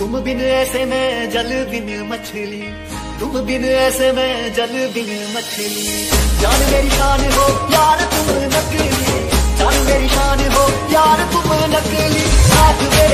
तुम बिन ऐसे मैं जल बिन मछली, तुम बिन ऐसे मैं जल बिन मछली। जान मेरी शान हो यार तुम नकली, जान मेरी शान हो यार तुम नकली।